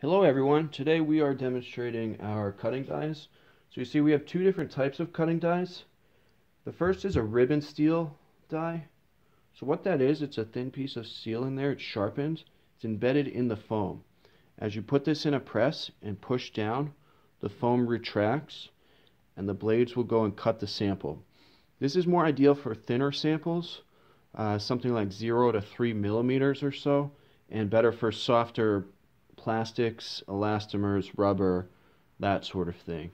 Hello everyone, today we are demonstrating our cutting dies. So you see we have two different types of cutting dies. The first is a ribbon steel die. So what that is, it's a thin piece of steel in there, it's sharpened, it's embedded in the foam. As you put this in a press and push down, the foam retracts and the blades will go and cut the sample. This is more ideal for thinner samples, something like 0 to 3 millimeters or so, and better for softer plastics, elastomers, rubber, that sort of thing.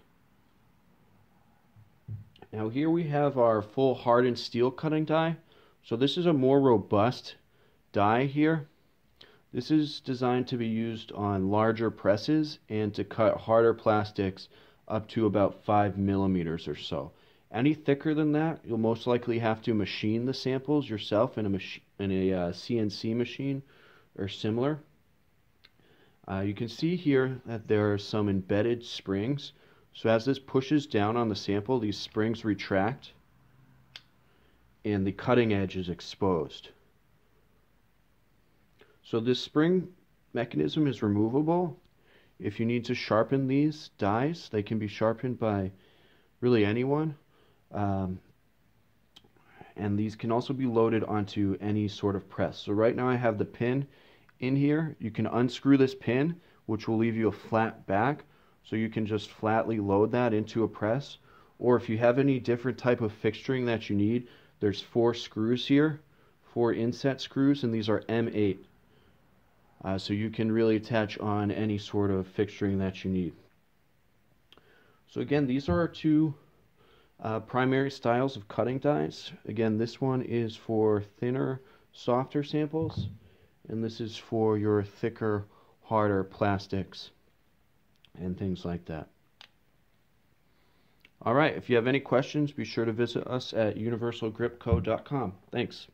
Now here we have our full hardened steel cutting die. So this is a more robust die here. This is designed to be used on larger presses and to cut harder plastics up to about 5 millimeters or so. Any thicker than that, you'll most likely have to machine the samples yourself in a CNC machine or similar. You can see here that there are some embedded springs. So as this pushes down on the sample, these springs retract and the cutting edge is exposed. So this spring mechanism is removable. If you need to sharpen these dies, they can be sharpened by really anyone. And these can also be loaded onto any sort of press. So right now I have the pin in here. You can unscrew this pin, which will leave you a flat back, so you can just flatly load that into a press. Or if you have any different type of fixturing that you need, there's 4 screws here, 4 inset screws, and these are M8. So you can really attach on any sort of fixturing that you need. So again, these are our two primary styles of cutting dies. Again, this one is for thinner, softer samples, and this is for your thicker, harder plastics and things like that. All right, if you have any questions, be sure to visit us at UniversalGripCo.com. Thanks.